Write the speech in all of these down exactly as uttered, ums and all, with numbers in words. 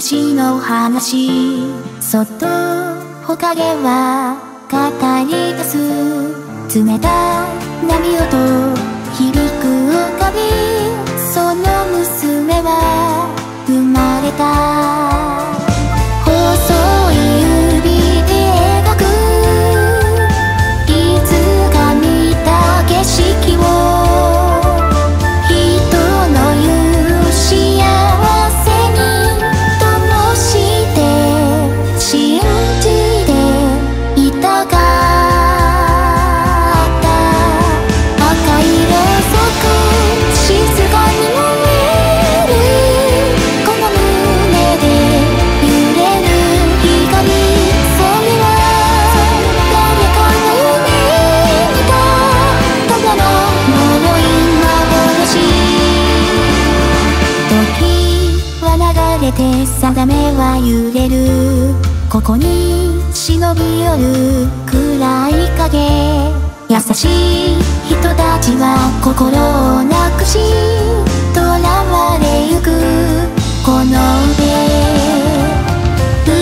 私の話、そっと木陰は語り出す。冷た波音響く浮かび、その娘は生まれた。定めは揺れる、ここに忍び寄る暗い影。優しい人たちは心をなくし、囚われゆくこの腕。二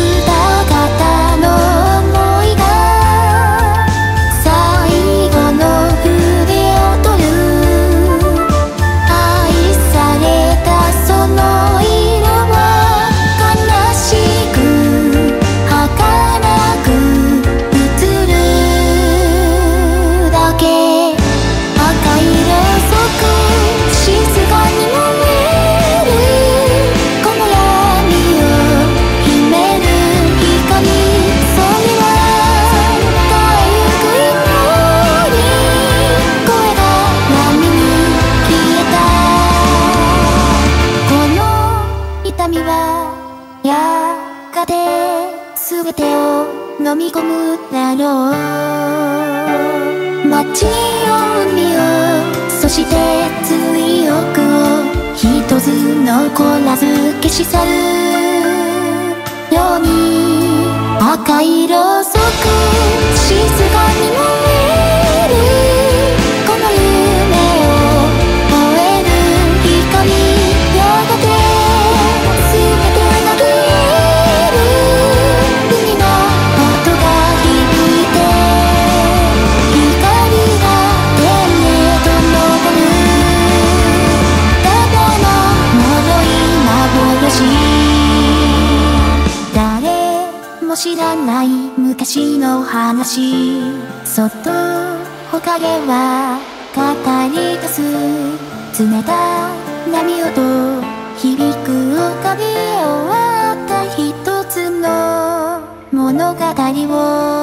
方の想いが最後の筆を取る。愛されたその色飲み込むだろう。街を海を、そして追憶をひとつ残らず消し去るように。赤いろうそく静かに燃える、この夢を追える光。やがて知らない昔の話、そっと木陰は語り出す。冷た波音響く浮かび、終わった一つの物語を